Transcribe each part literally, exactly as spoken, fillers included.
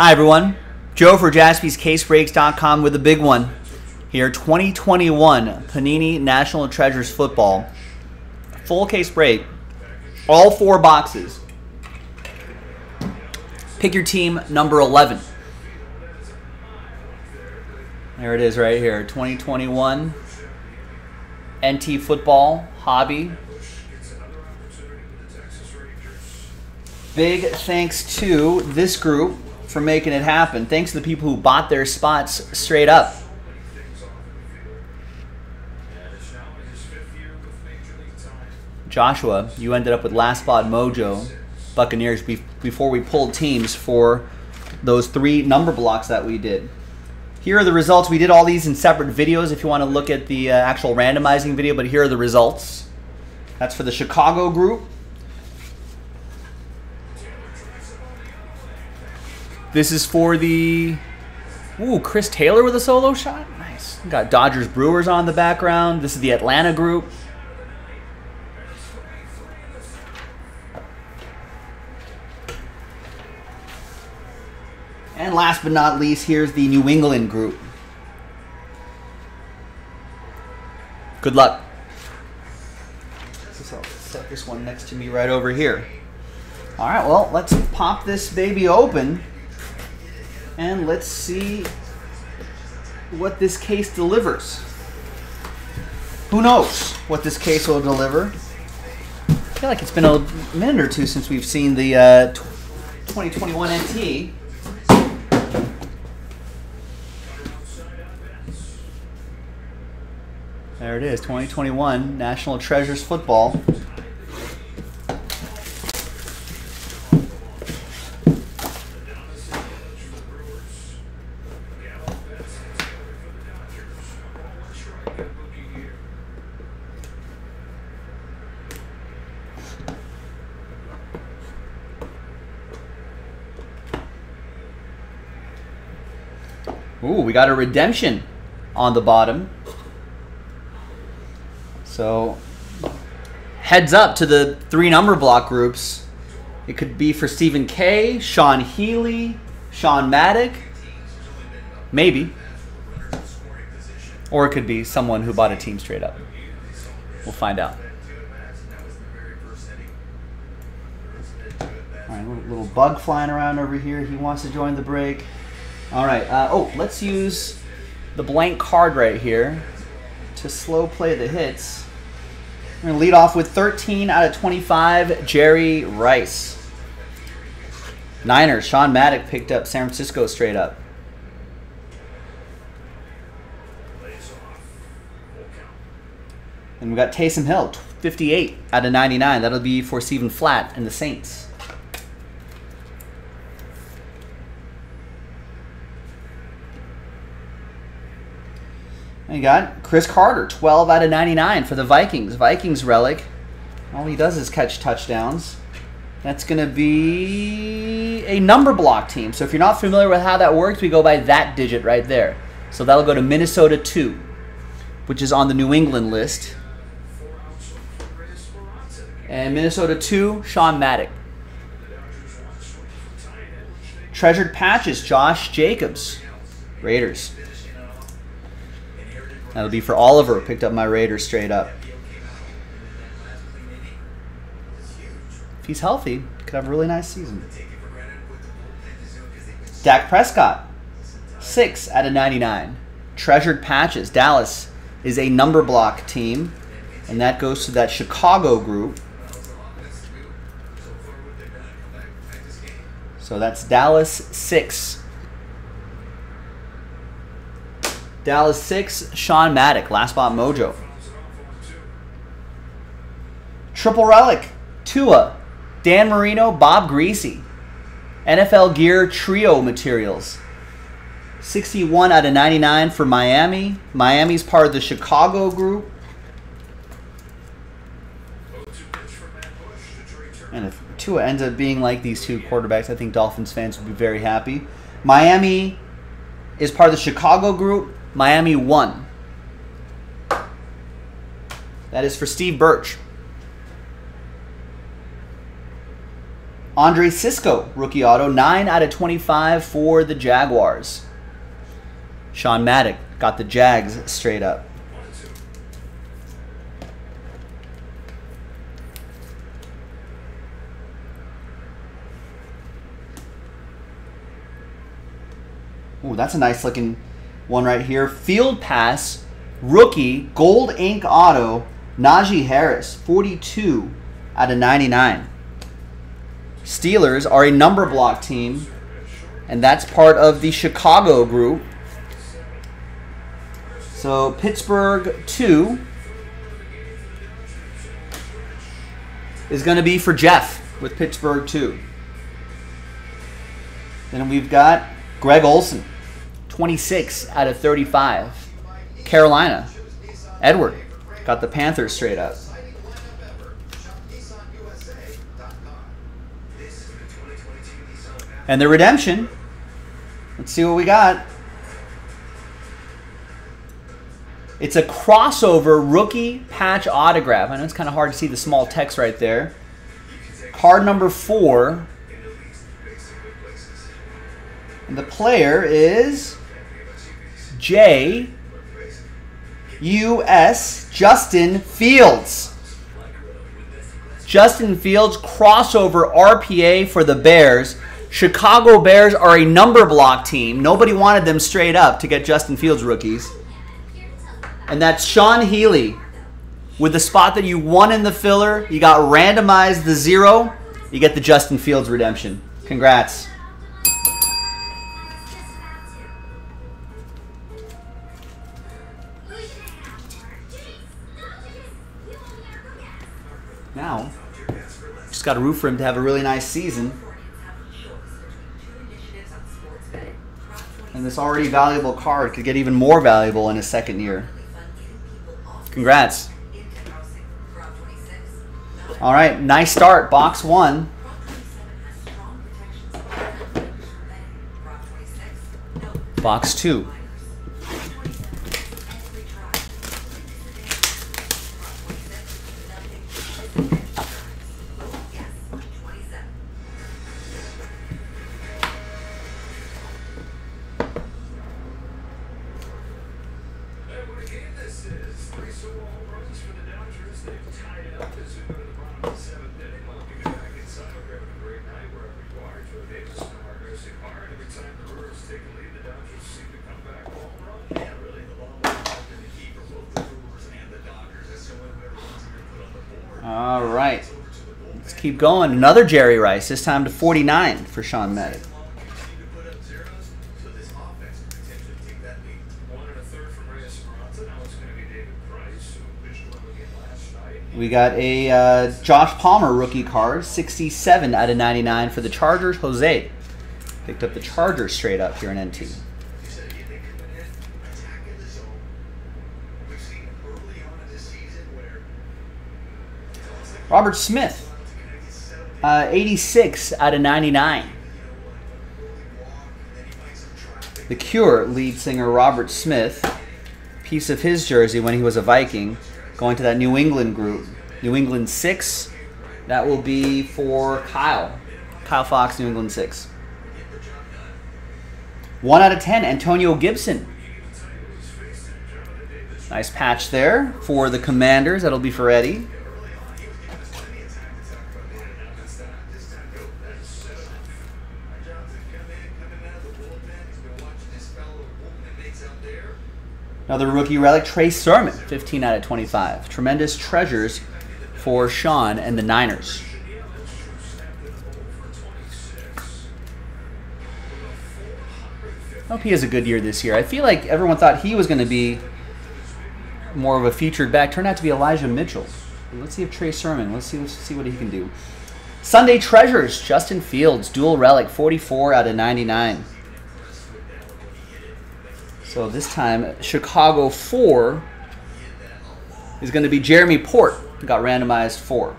Hi everyone, Joe for Jaspys Case Breaks dot com with a big one here. twenty twenty-one Panini National Treasures football. Full case break. All four boxes. Pick your team number eleven. There it is right here. twenty twenty-one N T football hobby. Big thanks to this group for making it happen. Thanks to the people who bought their spots straight up. Joshua, you ended up with Last Spot Mojo Buccaneers before we pulled teams for those three number blocks that we did. Here are the results. We did all these in separate videos if you want to look at the uh, actual randomizing video, but here are the results. That's for the Chicago group. This is for the, ooh, Chris Taylor with a solo shot. Nice. We've got Dodgers Brewers on the background. This is the Atlanta group. And last but not least, here's the New England group. Good luck. So I'll set this one next to me right over here. All right, well, let's pop this baby open. And let's see what this case delivers. Who knows what this case will deliver? I feel like it's been a minute or two since we've seen the uh, twenty twenty-one N T. There it is, twenty twenty-one National Treasures football. Ooh, we got a redemption on the bottom. So heads up to the three number block groups. It could be for Stephen K, Sean Healy, Sean Maddock, maybe. Or it could be someone who bought a team straight up. We'll find out. All right, little bug flying around over here. He wants to join the break. All right, uh, oh, let's use the blank card right here to slow play the hits. We're gonna lead off with thirteen out of twenty-five, Jerry Rice. Niners, Sean Maddock picked up San Francisco straight up. And we got Taysom Hill, fifty-eight out of ninety-nine. That'll be for Stephen Flatt and the Saints. And you got Chris Carter, twelve out of ninety-nine for the Vikings. Vikings relic. All he does is catch touchdowns. That's going to be a number block team. So if you're not familiar with how that works, we go by that digit right there. So that'll go to Minnesota two, which is on the New England list. And Minnesota two, Sean Maddock. Treasured patches, Josh Jacobs, Raiders. That'll be for Oliver, picked up my Raiders straight up. If he's healthy, could have a really nice season. Dak Prescott, six out of ninety-nine. Treasured patches. Dallas is a number block team, and that goes to that Chicago group. So that's Dallas six. Dallas six, Sean Maddock, Last Spot Mojo. Triple Relic, Tua, Dan Marino, Bob Greasy. N F L Gear Trio Materials. sixty-one out of ninety-nine for Miami. Miami's part of the Chicago group. And if Tua ends up being like these two quarterbacks, I think Dolphins fans would be very happy. Miami is part of the Chicago group. Miami won. That is for Steve Birch. Andre Sisco, rookie auto, nine out of twenty-five for the Jaguars. Sean Maddock got the Jags straight up. Ooh, that's a nice looking one right here. Field pass, rookie, gold ink auto, Najee Harris, forty-two out of ninety-nine. Steelers are a number block team, and that's part of the Chicago group. So Pittsburgh two is going to be for Jeff with Pittsburgh two. Then we've got Greg Olsen, twenty-six out of thirty-five. Carolina, Edward, got the Panthers straight up. And the redemption, let's see what we got. It's a crossover rookie patch autograph. I know it's kind of hard to see the small text right there. Card number four. And the player is J U S Justin Fields. Justin Fields crossover R P A for the Bears. Chicago Bears are a number block team. Nobody wanted them straight up to get Justin Fields rookies. And that's Sean Healy with the spot that you won in the filler. You got randomized the zero. You get the Justin Fields redemption. Congrats. Now, just got to root for him to have a really nice season. And this already valuable card could get even more valuable in his second year. Congrats. All right, nice start, box one. Box two. All right, let's keep going. Another Jerry Rice, this time to forty-nine for Sean Maddox. We got a uh, Josh Palmer rookie card, sixty-seven out of ninety-nine for the Chargers. Jose picked up the Chargers straight up here in N T. Robert Smith, uh, eighty-six out of ninety-nine. The Cure lead singer Robert Smith, piece of his jersey when he was a Viking, going to that New England group. New England six, that will be for Kyle. Kyle Fox, New England six. one out of ten, Antonio Gibson. Nice patch there for the Commanders. That'll be for Eddie. Another rookie relic, Trey Sermon, fifteen out of twenty-five. Tremendous treasures for Sean and the Niners. I hope he has a good year this year. I feel like everyone thought he was going to be more of a featured back. Turned out to be Elijah Mitchell. Let's see if Trey Sermon, let's see, let's see what he can do. Sunday Treasures, Justin Fields, dual relic, forty-four out of ninety-nine. So this time, Chicago four is going to be Jeremy Port, who got randomized four.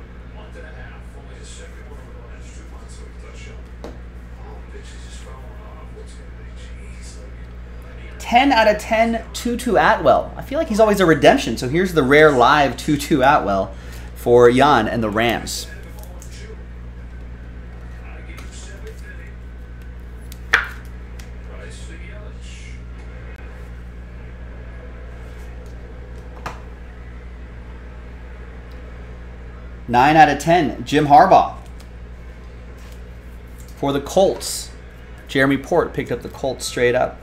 ten out of ten, Tutu Atwell. I feel like he's always a redemption, so here's the rare live Tutu Atwell for Jan and the Rams. Nine out of ten, Jim Harbaugh. For the Colts, Jeremy Port picked up the Colts straight up.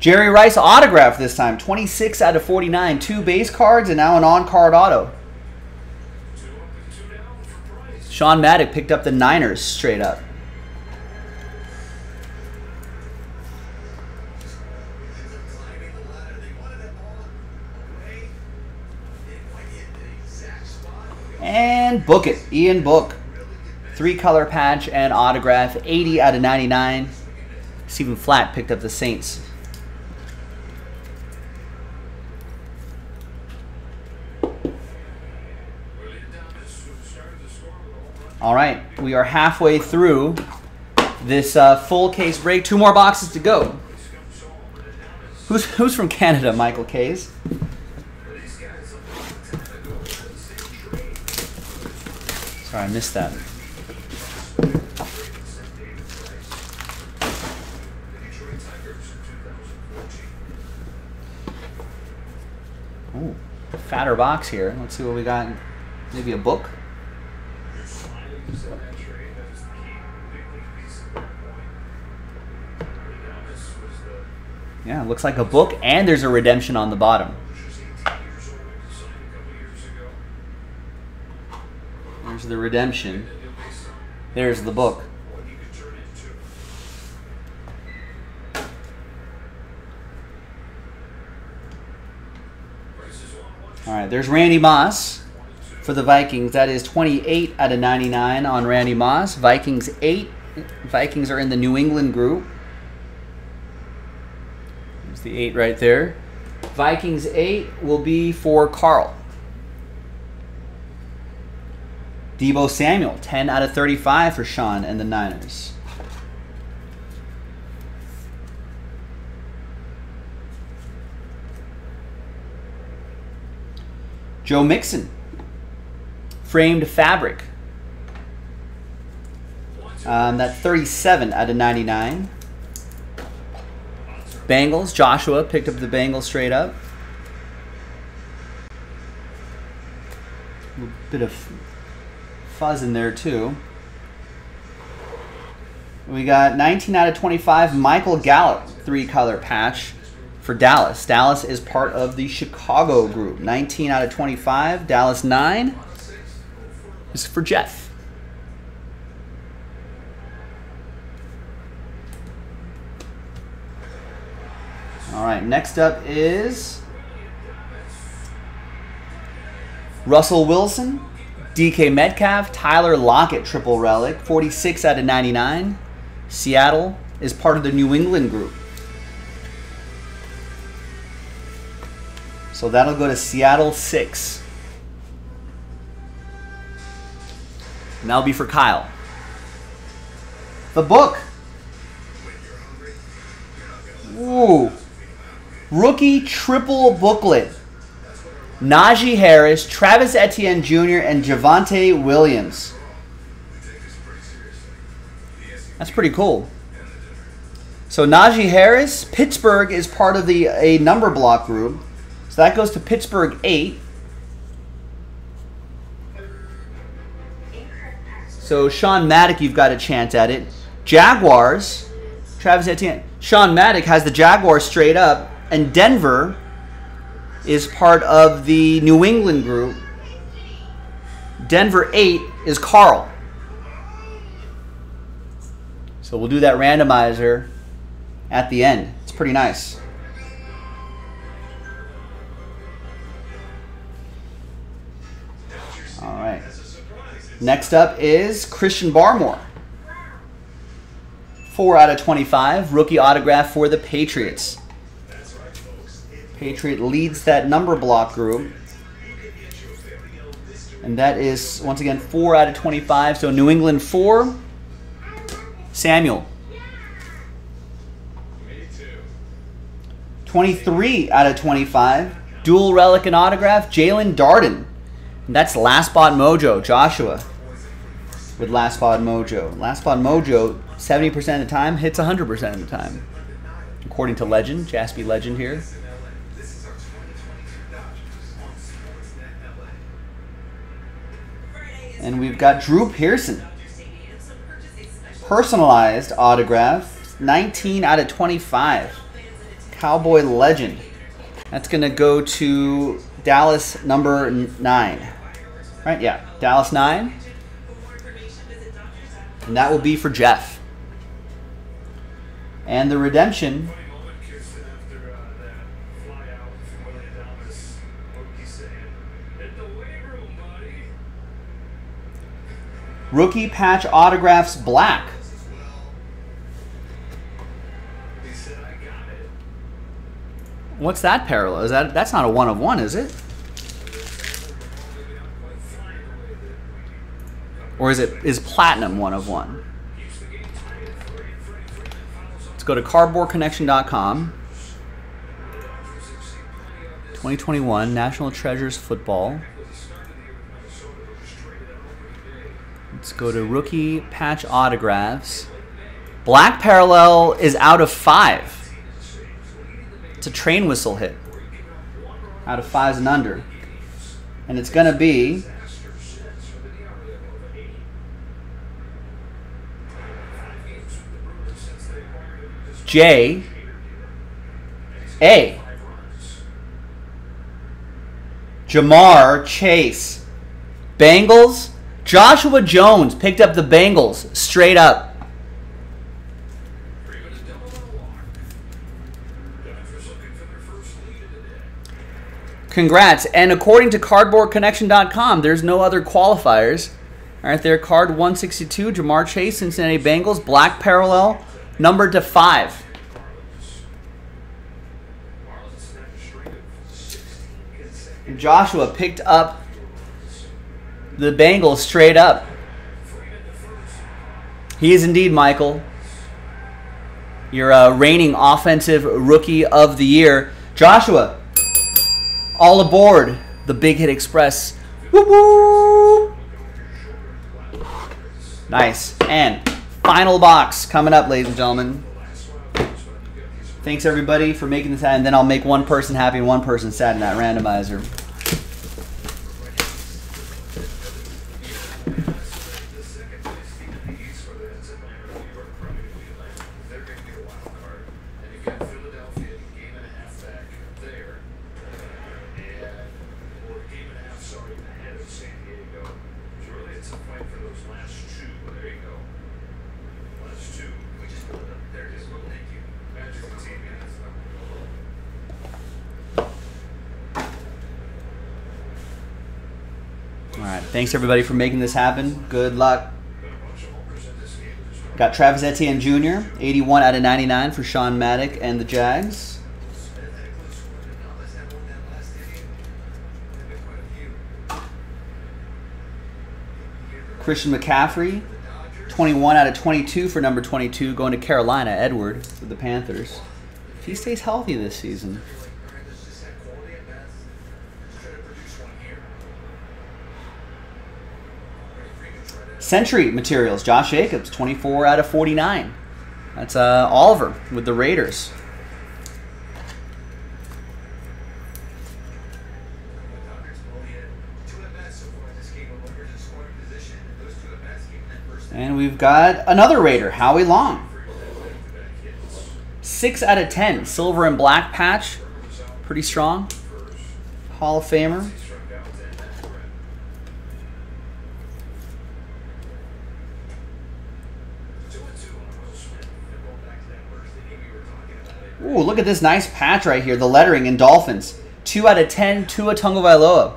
Jerry Rice autograph this time, twenty-six out of forty-nine. Two base cards and now an on-card auto. Sean Maddock picked up the Niners straight up. And book it, Ian Book. Three color patch and autograph, eighty out of ninety-nine. Stephen Flatt picked up the Saints. All right, we are halfway through this uh, full case break. Two more boxes to go. Who's, who's from Canada, Michael Case? Sorry, I missed that. Ooh, fatter box here. Let's see what we got. Maybe a book? Yeah, it looks like a book, and there's a redemption on the bottom. There's the redemption. There's the book. All right, there's Randy Moss for the Vikings. That is twenty-eight out of ninety-nine on Randy Moss. Vikings eight. Vikings are in the New England group. The eight right there. Vikings eight will be for Carl. Debo Samuel, ten out of thirty-five for Sean and the Niners. Joe Mixon, framed fabric. Um, that's thirty-seven out of ninety-nine. Bengals, Joshua picked up the Bengals straight up. A bit of fuzz in there too. We got nineteen out of twenty-five, Michael Gallup, three color patch for Dallas. Dallas is part of the Chicago group. nineteen out of twenty-five, Dallas nine is for Jeff. All right, next up is Russell Wilson, D K Metcalf, Tyler Lockett, triple relic, forty-six out of ninety-nine. Seattle is part of the New England group. So that'll go to Seattle six. And that'll be for Kyle. The book. Ooh. Rookie triple booklet. Najee Harris, Travis Etienne Junior, and Javonte Williams. That's pretty cool. So Najee Harris, Pittsburgh is part of the a number block group. So that goes to Pittsburgh eight. So Sean Maddock, you've got a chance at it. Jaguars, Travis Etienne. Sean Maddock has the Jaguars straight up. And Denver is part of the New England group. Denver eight is Carl. So we'll do that randomizer at the end. It's pretty nice. All right. Next up is Christian Barmore. four out of twenty-five, rookie autograph for the Patriots. Patriot leads that number block group. And that is, once again, four out of twenty-five. So New England, four. Samuel. twenty-three out of twenty-five. Dual relic and autograph, Jalen Darden. And that's Last Spot Mojo, Joshua. With Last Spot Mojo. Last Spot Mojo, seventy percent of the time, hits one hundred percent of the time. According to Legend, Jaspy Legend here. And we've got Drew Pearson. Personalized autograph, nineteen out of twenty-five. Cowboy Legend. That's going to go to Dallas number nine. Right? Yeah. Dallas nine. And that will be for Jeff. And the redemption rookie patch autographs black. What's that parallel? Is that that's not a one of one, is it? Or is it is platinum one of one? Let's go to Cardboard Connection dot com. twenty twenty-one National Treasures Football. Let's go to rookie patch autographs. Black parallel is out of five. It's a train whistle hit. Out of fives and under. And it's going to be J A. Jamar Chase. Bengals. Joshua Jones picked up the Bengals straight up. Congrats. And according to Cardboard Connection dot com, there's no other qualifiers. All right there, card one sixty-two, Jamar Chase, Cincinnati Bengals, black parallel, numbered to five. And Joshua picked up the Bengals straight up. He is indeed, Michael. Your uh, reigning offensive rookie of the year. Joshua, all aboard the Big Hit Express. Woo-woo! Nice. And final box coming up, ladies and gentlemen. Thanks, everybody, for making this happen. And then I'll make one person happy and one person sad in that randomizer. Thanks, everybody, for making this happen. Good luck. Got Travis Etienne Junior, eighty-one out of ninety-nine for Sean Maddock and the Jags. Christian McCaffrey, twenty-one out of twenty-two for number twenty-two, going to Carolina, Edward, with the Panthers. If he stays healthy this season. Century materials, Josh Jacobs, twenty-four out of forty-nine. That's uh, Oliver with the Raiders. And we've got another Raider, Howie Long. six out of ten, silver and black patch. Pretty strong. Hall of Famer. Ooh, look at this nice patch right here. The lettering in Dolphins. two out of ten, Tua Tagovailoa.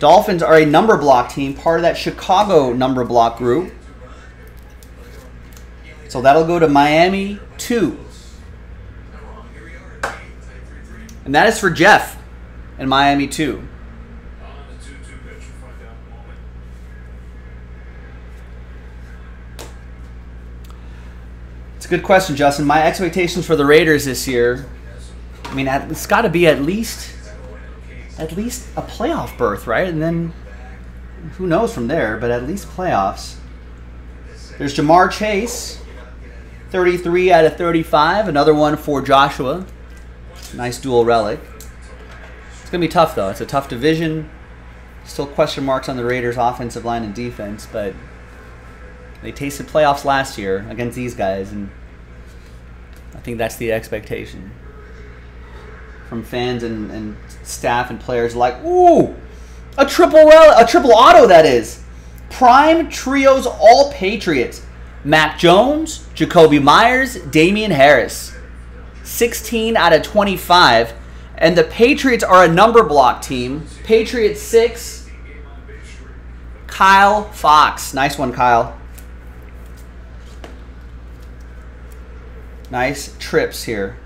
Dolphins are a number block team, part of that Chicago number block group. So that'll go to Miami two. And that is for Jeff in Miami two. Good question, Justin. My expectations for the Raiders this year, I mean, it's got to be at least at least a playoff berth, right? And then who knows from there, but at least playoffs. There's Jamar Chase, thirty-three out of thirty-five. Another one for Joshua. Nice dual relic. It's going to be tough, though. It's a tough division. Still question marks on the Raiders' offensive line and defense, but they tasted playoffs last year against these guys, and I think that's the expectation from fans and, and staff and players like, ooh, a triple rel- a triple auto, that is. Prime Trios All Patriots. Mac Jones, Jacoby Myers, Damian Harris. sixteen out of twenty-five. And the Patriots are a number block team. Patriots six. Kyle Fox. Nice one, Kyle. Nice trips here.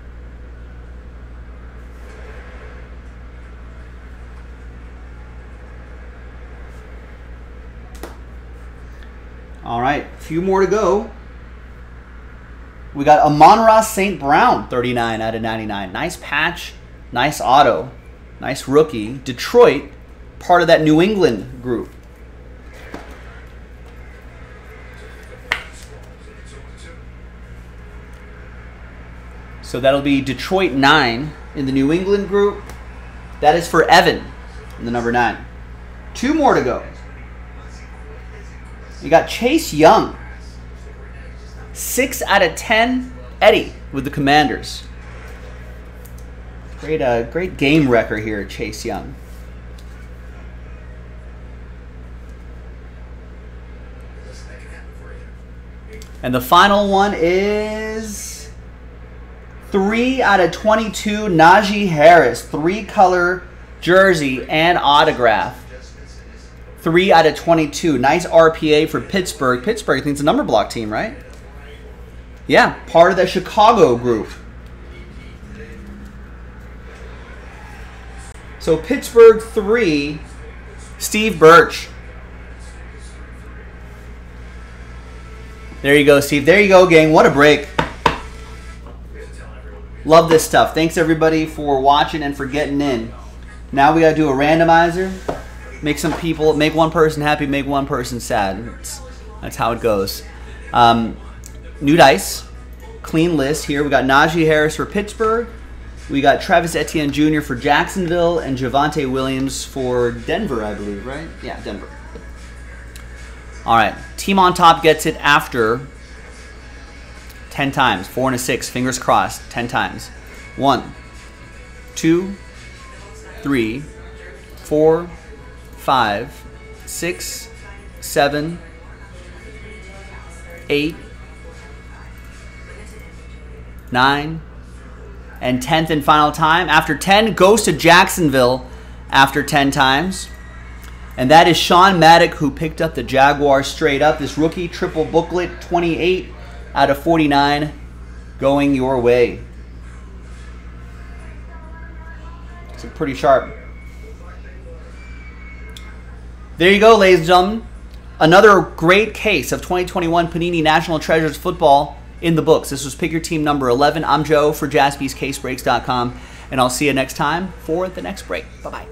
All right, a few more to go. We got Amon-Ra Saint Brown, thirty-nine out of ninety-nine. Nice patch. Nice auto. Nice rookie. Detroit, part of that New England group. So that'll be Detroit nine in the New England group. That is for Evan in the number nine. Two more to go. You got Chase Young. six out of ten. Eddie with the Commanders. Great, uh, great game wrecker here, Chase Young. And the final one is three out of twenty-two, Najee Harris. Three-color jersey and autograph. three out of twenty-two. Nice R P A for Pittsburgh. Pittsburgh, I think it's a number block team, right? Yeah, part of the Chicago group. So Pittsburgh three, Steve Birch. There you go, Steve. There you go, gang. What a break. Love this stuff. Thanks, everybody, for watching and for getting in. Now we got to do a randomizer. Make some people, make one person happy, make one person sad. That's, that's how it goes. Um, new dice. Clean list here. We got Najee Harris for Pittsburgh. We got Travis Etienne Junior for Jacksonville and Javonte Williams for Denver, I believe, right? Yeah, Denver. All right. Team on top gets it after ten times. Four and a six. Fingers crossed. ten times. One, two, three, four, five, six, seven, eight, nine. And tenth and final time. After ten, goes to Jacksonville after ten times. And that is Sean Maddock, who picked up the Jaguars straight up. This rookie triple booklet, twenty-eight out of forty-nine, going your way. It's pretty sharp. There you go, ladies and gentlemen. Another great case of twenty twenty-one Panini National Treasures football in the books. This was Pick Your Team number eleven. I'm Joe for Jaspys Case Breaks dot com, and I'll see you next time for the next break. Bye-bye.